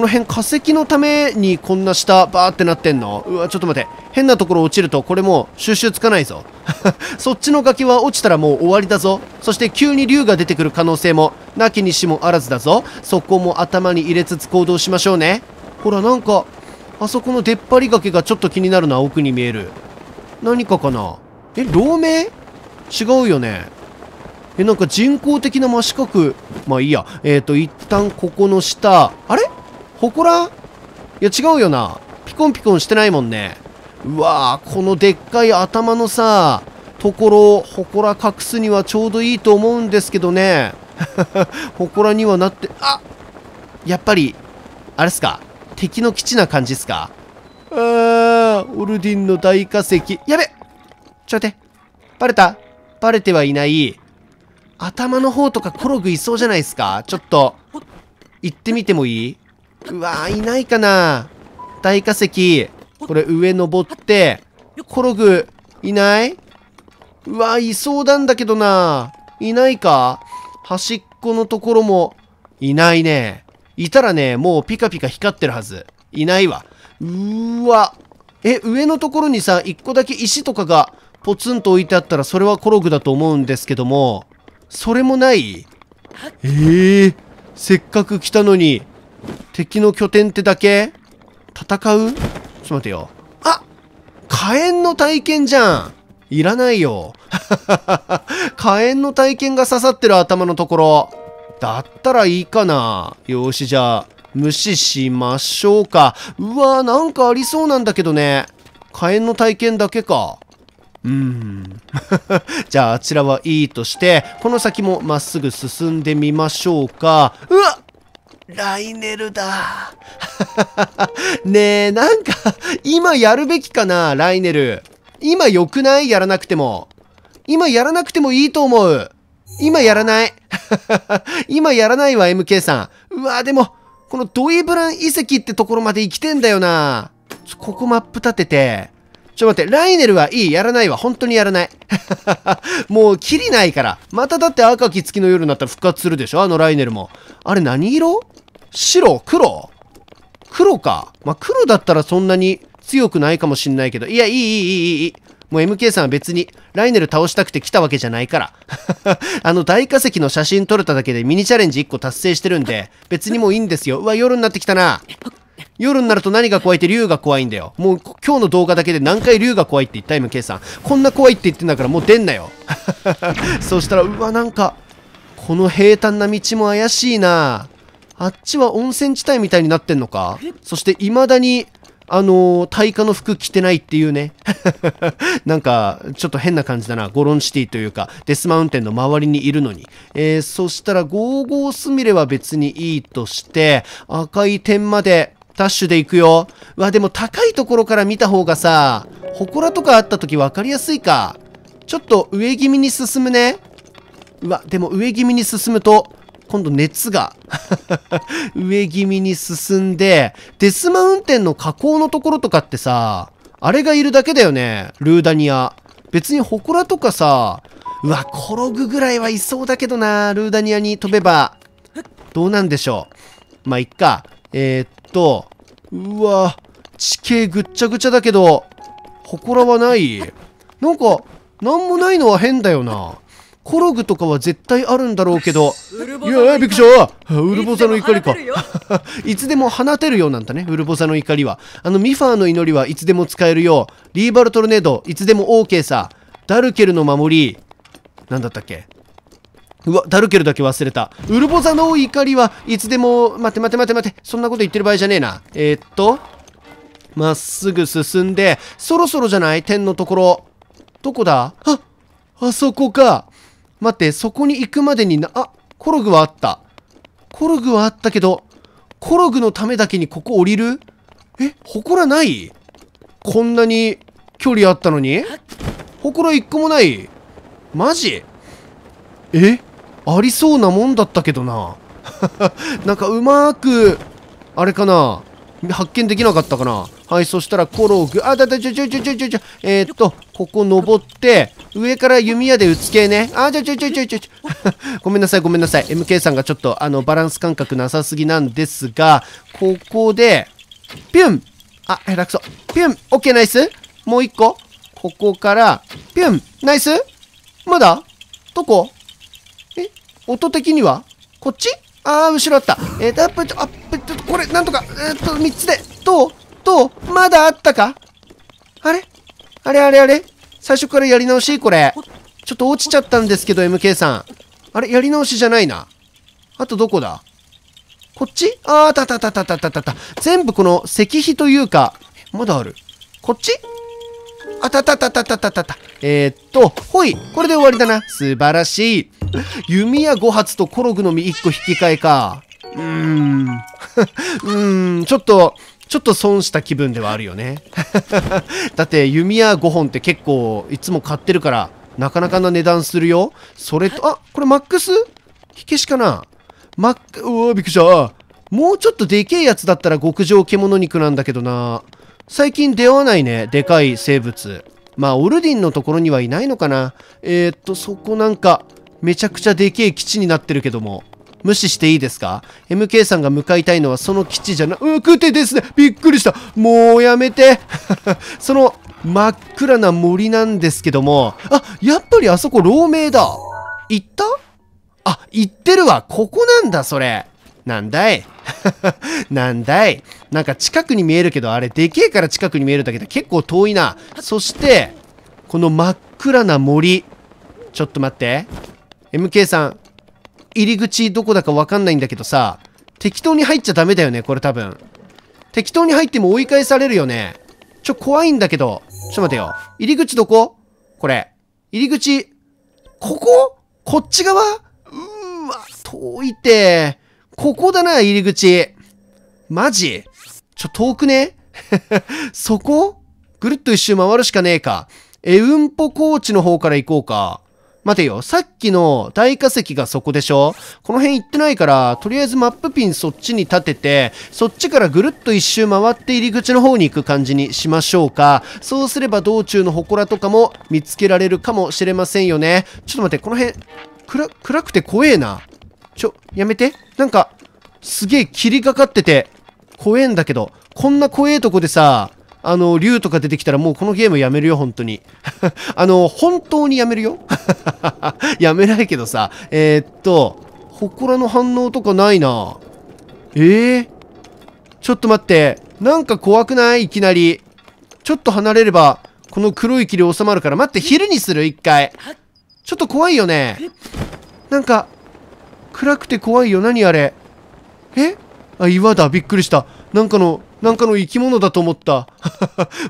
の辺化石のためにこんな下バーってなってんの。うわ、ちょっと待って。変なところ落ちるとこれもう収集つかないぞ。そっちの崖は落ちたらもう終わりだぞ。そして急に竜が出てくる可能性もなきにしもあらずだぞ。そこも頭に入れつつ行動しましょうね。ほら、なんか、あそこの出っ張り崖がちょっと気になるな、奥に見える。何かかな。楼明?違うよね。なんか人工的な真四角。まあいいや。一旦ここの下。あれ?祠?いや違うよな。ピコンピコンしてないもんね。うわぁ、このでっかい頭のさ、ところ、祠隠すにはちょうどいいと思うんですけどね。祠にはなって、あ!やっぱり、あれっすか?敵の基地な感じっすか?あー、オルディンの大化石。やべ!ちょっと待って。バレた張れてはいない、頭の方とかコログいそうじゃないですか？ちょっと、行ってみてもいい？うわぁ、いないかな？大化石、これ上登って、コログ、いない？うわぁ、いそうなんだけどな。いないか？端っこのところも、いないね。いたらね、もうピカピカ光ってるはず。いないわ。うーわ。え、上のところにさ、一個だけ石とかがポツンと置いてあったら、それはコログだと思うんですけども、それもない？せっかく来たのに、敵の拠点ってだけ？戦う？ちょっと待てよ。あ！火炎の体験じゃん！いらないよ。火炎の体験が刺さってる頭のところ。だったらいいかな。よし、じゃあ、無視しましょうか。うわぁ、なんかありそうなんだけどね。火炎の体験だけか。じゃあ、あちらはいいとして、この先もまっすぐ進んでみましょうか。うわっ！ライネルだ。ねえ、なんか、今やるべきかな、ライネル。今良くない？やらなくても。今やらなくてもいいと思う。今やらない。今やらないわ、MK さん。うわ、でも、このドイブラン遺跡ってところまで生きてんだよな。ここマップ立てて。ちょっと待って、ライネルはいい。やらないわ。本当にやらない。もう、キリないから。まただって赤き月の夜になったら復活するでしょ？あのライネルも。あれ何色？白？黒？黒か。まあ、黒だったらそんなに強くないかもしんないけど。いや、いい。もう MK さんは別にライネル倒したくて来たわけじゃないから。あの大化石の写真撮れただけでミニチャレンジ1個達成してるんで、別にもういいんですよ。うわ、夜になってきたな。夜になると何が怖いって竜が怖いんだよ。もう今日の動画だけで何回竜が怖いって言った MK さん。こんな怖いって言ってんだからもう出んなよ。そしたら、うわ、なんか、この平坦な道も怪しいな。あっちは温泉地帯みたいになってんのか。そして未だに、耐火の服着てないっていうね。なんか、ちょっと変な感じだな。ゴロンシティというか、デスマウンテンの周りにいるのに。そしたら、ゴーゴースミレは別にいいとして、赤い点までダッシュで行くよ。うわ、でも高いところから見た方がさ、祠とかあった時分かりやすいか。ちょっと上気味に進むね。うわ、でも上気味に進むと、今度熱が上気味に進んで、デスマウンテンの河口のところとかってさ、あれがいるだけだよね、ルーダニア。別に祠とかさ、うわ、コログぐらいはいそうだけどな、ルーダニアに飛べば。どうなんでしょう。まあ、いっか。うわ、地形ぐっちゃぐちゃだけど、祠はない。なんか、なんもないのは変だよな。コログとかは絶対あるんだろうけど。いや、びっくりした。ウルボザの怒りか。いつでも放てるよなんだね、ウルボザの怒りは。ミファーの祈りはいつでも使えるよ。リーバルトルネード、いつでも OK さ。ダルケルの守り、なんだったっけ？うわ、ダルケルだけ忘れた。ウルボザの怒りはいつでも、待て。そんなこと言ってる場合じゃねえな。まっすぐ進んで、そろそろじゃない？点のところ。どこだ？あ、あそこか。待って、そこに行くまでにあ、コログはあった。コログはあったけど、コログのためだけにここ降りる？え、祠ない？こんなに距離あったのに？祠一個もない。マジ？え？ありそうなもんだったけどな。なんかうまーく、あれかな？発見できなかったかな。はい、そしたらコログ、あ、ちょ、ここ登って、上から弓矢で打つ系ね。あ、ちょ。ごめんなさい。MK さんがちょっと、バランス感覚なさすぎなんですが、ここで、ピュン！あ、下手くそ。ピュン！オッケー、ナイス！もう一個。ここから、ピュン！ナイス！まだ？どこ？え？音的には？こっち？あー、後ろあった。これ、なんとか、3つで、まだあったか？あれ最初からやり直しこれ。ちょっと落ちちゃったんですけど、MK さん。あれやり直しじゃないな。あとどこだ？こっち？あー、た。全部この石碑というか、まだある。こっち？あたたたたたたたた。ほい。これで終わりだな。素晴らしい。弓矢5発とコログの実1個引き換えか。ちょっと損した気分ではあるよね。だって弓矢5本って結構いつも買ってるから、なかなかな値段するよ。それと、あ、これマックス火消しかな。マック、うわ、びっくりした。もうちょっとでけえやつだったら極上獣肉なんだけどな。最近出会わないね。でかい生物。まあ、オルディンのところにはいないのかな。そこなんか、めちゃくちゃでけえ基地になってるけども。無視していいですか ?MK さんが向かいたいのはその基地じゃな、くてですね。びっくりした。もうやめて。その真っ暗な森なんですけども。あ、やっぱりあそこ老明だ。行った？あ、行ってるわ。ここなんだ、それ。なんだいなんだい。なんか近くに見えるけど、あれでけえから近くに見えるんだけど、結構遠いな。そして、この真っ暗な森。ちょっと待って。MK さん。入り口どこだかわかんないんだけどさ、適当に入っちゃダメだよね、これ多分。適当に入っても追い返されるよね。怖いんだけど。ちょっと待てよ。入り口どこ？これ。入り口、ここ？こっち側？うわ、遠いって。ここだな、入り口。マジ？遠くね？そこ？ぐるっと一周回るしかねえか。うんぽ高地の方から行こうか。待てよ。さっきの大化石がそこでしょ？この辺行ってないから、とりあえずマップピンそっちに立てて、そっちからぐるっと一周回って入り口の方に行く感じにしましょうか。そうすれば道中の祠とかも見つけられるかもしれませんよね。ちょっと待って、この辺、暗くて怖えな。やめて。なんか、すげえ霧がかってて、怖えんだけど。こんな怖えとこでさ、竜とか出てきたらもうこのゲームやめるよ、本当に。本当にやめるよ。やめないけどさ。祠の反応とかないな。ちょっと待って。なんか怖くない？いきなり。ちょっと離れれば、この黒い霧収まるから。待って、昼にする？一回。ちょっと怖いよね。なんか、暗くて怖いよ。何あれ？あ、岩だ。びっくりした。なんかの生き物だと思った。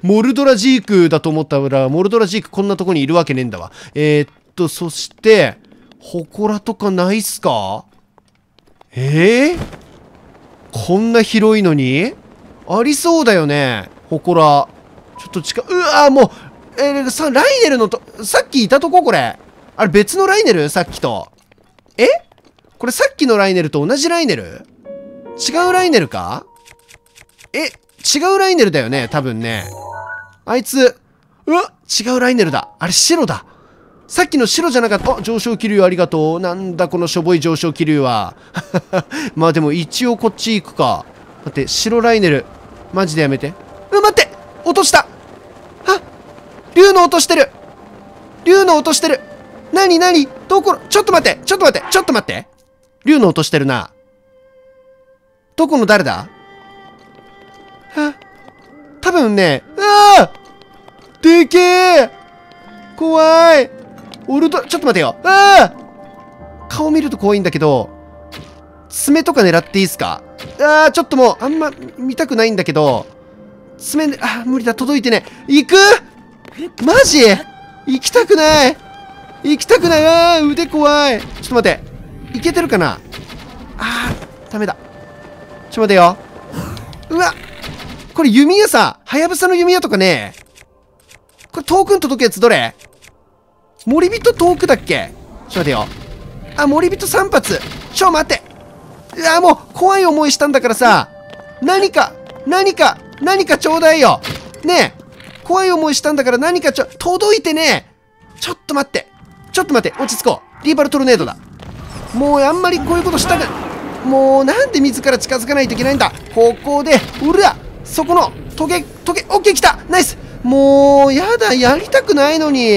モルドラジークだと思ったら、モルドラジークこんなとこにいるわけねえんだわ。そして、祠とかないっすか？こんな広いのに？ありそうだよね。祠。ちょっと近、うわぁ、もう、ライネルのと、さっきいたとここれ。あれ別のライネル？さっきと。これさっきのライネルと同じライネル？違うライネルか？違うライネルだよね、多分ね。あいつ、違うライネルだ。あれ、白だ。さっきの白じゃなかった。あ、上昇気流ありがとう。なんだ、このしょぼい上昇気流は。まあでも、一応こっち行くか。待って、白ライネル。マジでやめて。待って！落とした！あ！竜の落としてる！竜の落としてる！なにどこの、ちょっと待って竜の落としてるな。どこの誰だ？多分ね、でけえ怖いちょっと待てよ。顔見ると怖いんだけど、爪とか狙っていいっすか？ちょっともう、あんま見たくないんだけど、爪、無理だ、届いてね。行く？マジ？行きたくない。腕怖い。ちょっと待って。いけてるかな？ダメだ。ちょっと待てよ。うわっこれ弓矢さ、はやぶさの弓矢とかね。これ遠くに届くやつどれ？森人遠くだっけ？ちょっと待てよ。あ、森人3発。ちょ、待って。もう怖い思いしたんだからさ。何かちょうだいよ。ねえ。怖い思いしたんだから届いてねえ。ちょっと待って。落ち着こう。リーバルトルネードだ。もうあんまりこういうことしたくない。もうなんで自ら近づかないといけないんだ。ここで、そこの、トゲ、オッケー来た！ナイス！もう、やだ、やりたくないのに。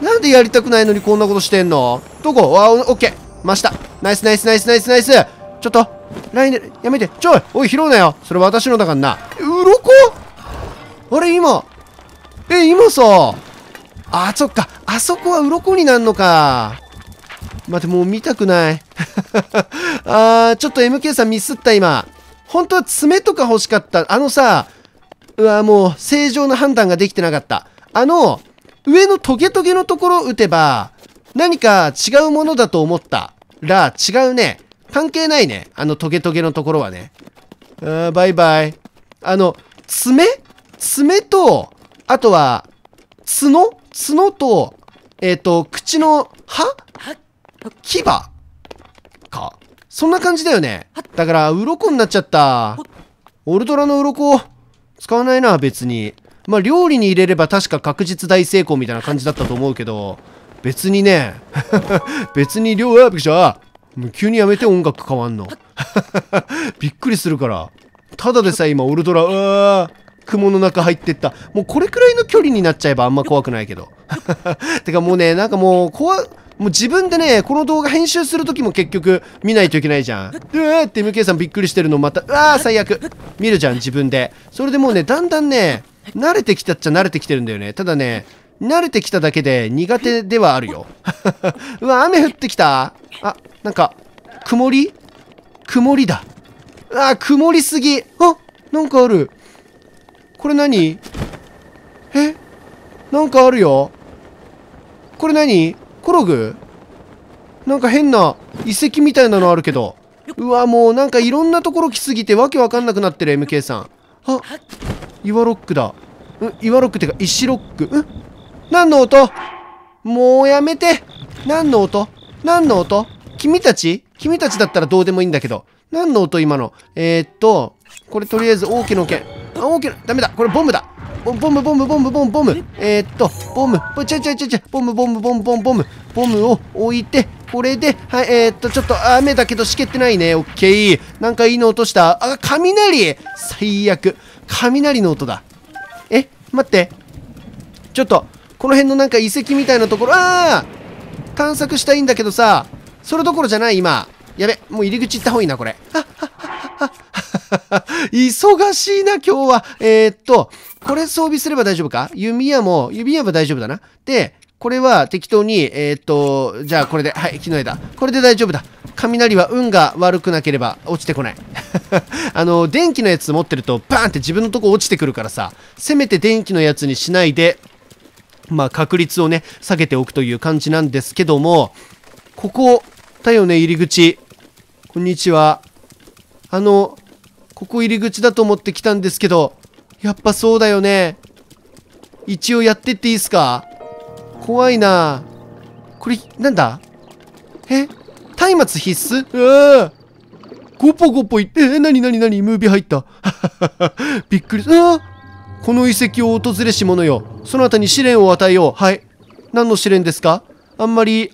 なんでやりたくないのにこんなことしてんの？どこ？オッケー。真下。ナイス。ちょっと、ライネル、やめて。おい、拾うなよ。それ私のだからな。鱗？あれ、今。今さ。そっか。あそこは鱗になんのか。待って、もう見たくない。ちょっと MK さんミスった、今。本当は爪とか欲しかった。もう正常な判断ができてなかった。上のトゲトゲのところを打てば、何か違うものだと思ったら、違うね。関係ないね。トゲトゲのところはね。バイバイ。爪と、あとは、角と、口の歯？牙か。そんな感じだよね。だから、鱗になっちゃった。オルトラの鱗、使わないな、別に。まあ、料理に入れれば確か確実大成功みたいな感じだったと思うけど、別にね、別に料理、びっくりした。もう急にやめて音楽変わんの。びっくりするから。ただでさえ今、オルトラ、うわー。雲の中入ってった。もうこれくらいの距離になっちゃえばあんま怖くないけど。てかもうね、なんかもうもう自分でね、この動画編集するときも結局見ないといけないじゃん。うわーって MK さんびっくりしてるのまた、うわー最悪。見るじゃん、自分で。それでもうね、だんだんね、慣れてきたっちゃ慣れてきてるんだよね。ただね、慣れてきただけで苦手ではあるよ。うわ、雨降ってきた。あ、なんか、曇りだ。うわー、曇りすぎ。あ、なんかある。これ何？え？なんかあるよ。これ何？コログ？なんか変な遺跡みたいなのあるけど。うわ、もうなんかいろんなところ来すぎてわけわかんなくなってる MK さん。あ、岩ロックだ。岩ロックってか石ロック。何の音？もうやめて！何の音？何の音？君たちだったらどうでもいいんだけど。何の音今の？これとりあえず王家の件。あ、大きな、ダメだ、これボムだ。ボム。ボム。ボムを置いて、これで、はい、ちょっと雨だけどしけってないね。オッケー。なんかいいの落とした。あ、雷！最悪。雷の音だ。え、待って。ちょっと、この辺のなんか遺跡みたいなところ、あー！探索したいんだけどさ、それどころじゃない、今。やべ、もう入り口行った方がいいな、これ。忙しいな、今日は。これ装備すれば大丈夫か？弓矢も大丈夫だな。で、これは適当に、じゃあこれで、はい、木の枝。これで大丈夫だ。雷は運が悪くなければ落ちてこない。電気のやつ持ってると、バーンって自分のとこ落ちてくるからさ、せめて電気のやつにしないで、まあ確率をね、下げておくという感じなんですけども、ここだよね、入り口。こんにちは。ここ入り口だと思って来たんですけど、やっぱそうだよね。一応やってっていいですか？怖いな。これ、なんだ？え？松明必須？ゴポゴポいって、なにムービー入った。びっくり。この遺跡を訪れし者よ。そのあたに試練を与えよう。はい。何の試練ですか？あんまり、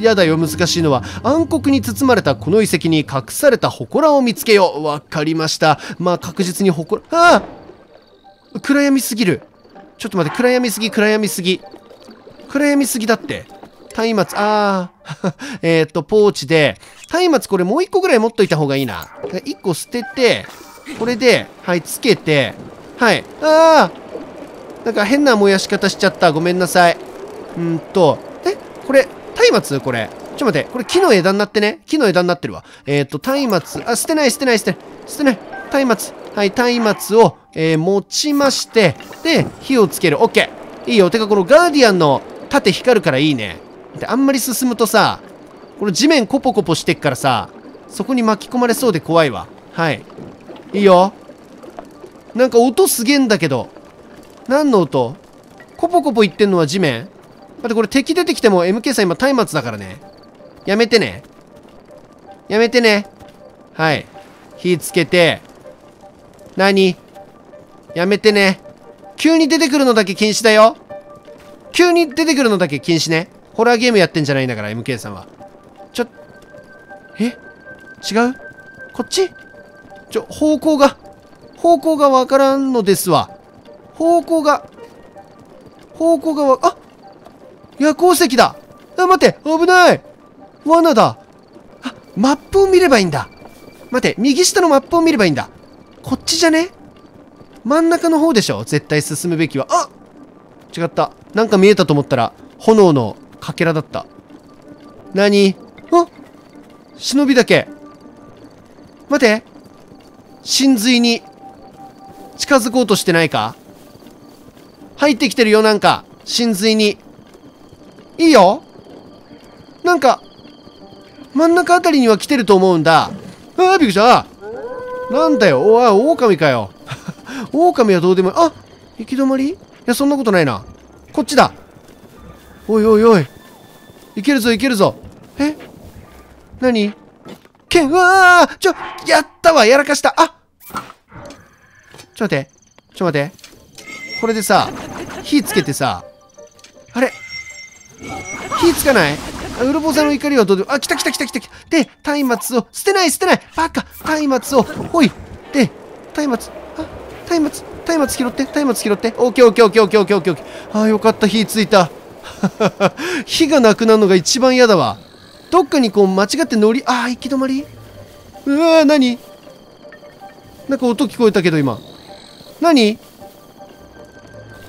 やだよ、難しいのは。暗黒に包まれたこの遺跡に隠された祠を見つけよう。わかりました。まあ、確実に祠、ああ！暗闇すぎる。ちょっと待って、暗闇すぎだって。松明、ああ。ポーチで、松明これもう一個ぐらい持っといた方がいいな。一個捨てて、これで、はい、つけて、はい、ああ！なんか変な燃やし方しちゃった。ごめんなさい。これ、松明？これ。ちょっと待って。これ木の枝になってね。木の枝になってるわ。松明。あ、捨てない。松明。はい、松明を、持ちまして、で、火をつける。オッケー。いいよ。てか、このガーディアンの盾光るからいいね。で、あんまり進むとさ、この地面コポコポしてっからさ、そこに巻き込まれそうで怖いわ。はい。いいよ。なんか音すげえんだけど。何の音？コポコポいってんのは地面？待って、これ敵出てきても MK さん今松明だからね。やめてね。はい。火つけて。やめてね。急に出てくるのだけ禁止ね。ホラーゲームやってんじゃないんだから MK さんは。違う？こっち？方向がわからんのですわ。あっ！夜光石だ。あ、待って、危ない。罠だ。あ、マップを見ればいいんだ。待って、右下のマップを見ればいいんだ。こっちじゃね？真ん中の方でしょ？絶対進むべきは。あ！違った。なんか見えたと思ったら、炎のかけらだった。あ！忍びだけ。待って。神髄に近づこうとしてないか？入ってきてるよ、なんか。神髄に。いいよ。なんか、真ん中あたりには来てると思うんだ。ああ、びっくりした。なんだよ。狼かよ。狼はどうでもいい。あ、行き止まり？いや、そんなことないな。こっちだ。おいおいおい。いけるぞいけるぞ。え？何？剣？うわー！やったわ！やらかした！あ！ちょっと待って。ちょっと待って。これでさ、火つけてさ、あれ？火つかない？うろぼざの怒りはどうでも、あ、来た来た来た来た来た。で、松明を、捨てない捨てないバカ松明を、ほいで、松明、あ、松明拾って、拾って。オッケーオッケーオッケーオッケーオッケーオッケーオッケー。あーよかった、火ついた。火がなくなるのが一番嫌だわ。どっかにこう間違って乗り、あー行き止まり？うわー、何？なんか音聞こえたけど今。何？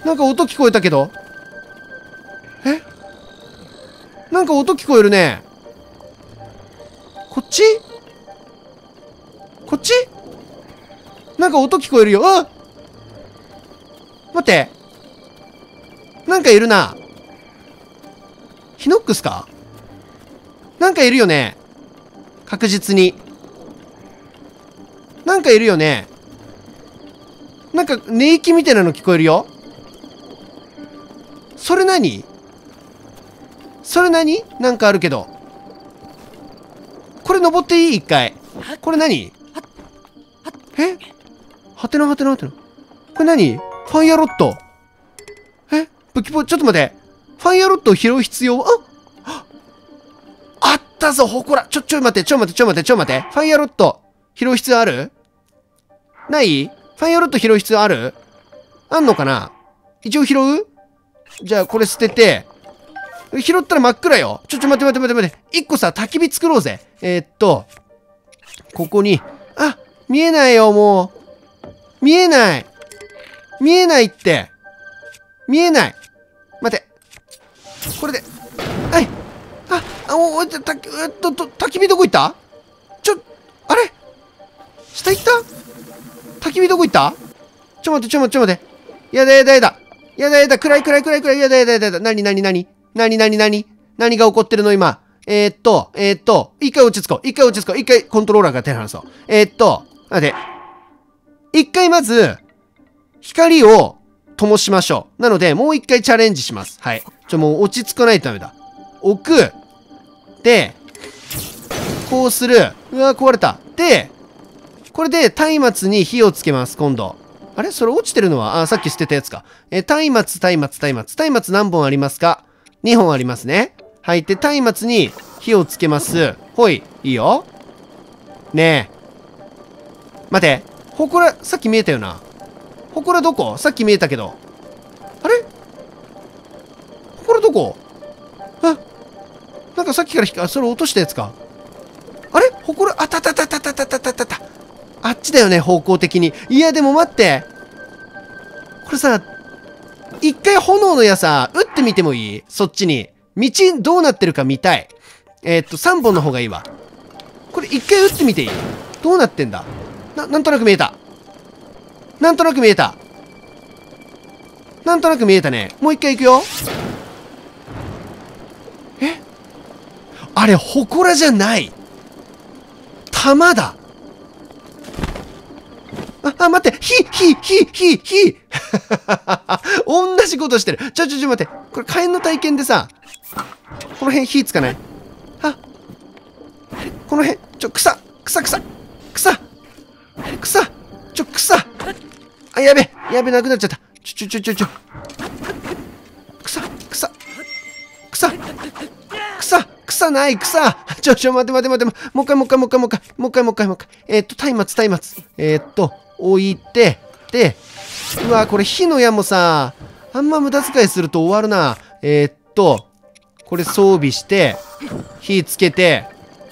なんか音聞こえたけど？え？なんか音聞こえるね。こっち？こっち？なんか音聞こえるよ。あ！待って。なんかいるな。ヒノックスか？なんかいるよね。確実に。なんかいるよね。なんか、寝息みたいなの聞こえるよ。それ何？それ何？なんかあるけど。これ登っていい？一回。これ何？え？はてなはてなはてな。これ何？ファイアロッド。え？武器ポイント、ちょっと待って。ファイアロッドを拾う必要？あ！あったぞ、ほこら。ちょ待って。ファイアロッド、拾う必要ある？ない？ファイアロッド拾う必要ある？あんのかな？一応拾う？じゃあ、これ捨てて。拾ったら真っ暗よ。ちょ待って。一個さ、焚き火作ろうぜ。ここに、あ、見えないよ、もう。見えないって。見えない。待て。これで。はい。あ、お、焚き火どこ行った？あれ？下行った？焚き火どこ行った？ちょ待って。やだ。暗い。やだ。何が起こってるの今。一回落ち着こう。一回コントローラーから手離そう。待て。一回まず、光を灯しましょう。なので、もう一回チャレンジします。はい。もう落ち着かないとダメだ。置く。で、こうする。うわ、壊れた。で、これで松明に火をつけます、今度。あれそれ落ちてるのは、あ、さっき捨てたやつか。松明何本ありますか？ 2 本ありますね。はい。で、松明に火をつけます。ほい。いいよ。ねえ。待て。祠、さっき見えたよな。祠どこ？さっき見えたけど。あれ？祠どこ？あ、なんかさっきからあ、それ落としたやつか。あれ？祠、あたたたたたたたたたた。あっちだよね、方向的に。いや、でも待って。これさ、一回炎の矢さ、撃ってみてもいい？そっちに。道どうなってるか見たい。3本の方がいいわ。これ一回撃ってみていい？どうなってんだ？なんとなく見えた。なんとなく見えたね。もう一回行くよ。え？あれ、祠じゃない。玉だ。あ、待って、火同じことしてる。ちょ待って。これ、火炎の体験でさ、この辺火つかない？あ、この辺、草。あ、やべ、なくなっちゃった。ちょ。草ない。ちょ待って。もう一回。松明。置いて、で、うわ、これ火の矢もさ、あんま無駄遣いすると終わるな。これ装備して、火つけて、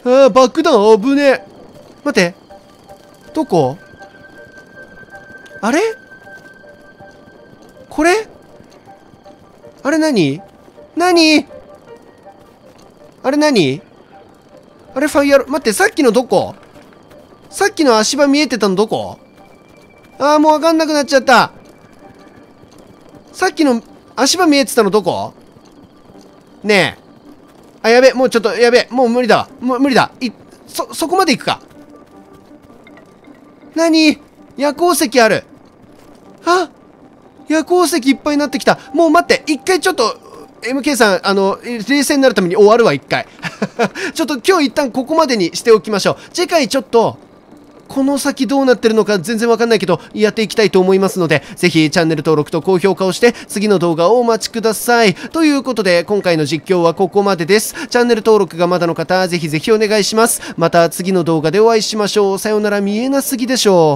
あー、爆弾危ねえ。待って、どこ？あれ？これ？あれ何？あれファイアロ、待って、さっきのどこ？さっきの足場見えてたのどこ？ああ、もうわかんなくなっちゃった。さっきの足場見えてたのどこ？ねえ。あ、やべ、もうちょっと、やべ、もう無理だわ。そこまで行くか。何？夜光石ある。あ！夜光石いっぱいになってきた。もう待って、一回ちょっと、MK さん、冷静になるために終わるわ、一回。ちょっと今日一旦ここまでにしておきましょう。次回ちょっと、この先どうなってるのか全然わかんないけど、やっていきたいと思いますので、ぜひチャンネル登録と高評価をして、次の動画をお待ちください。ということで、今回の実況はここまでです。チャンネル登録がまだの方、ぜひぜひお願いします。また次の動画でお会いしましょう。さよなら、見えなすぎでしょう。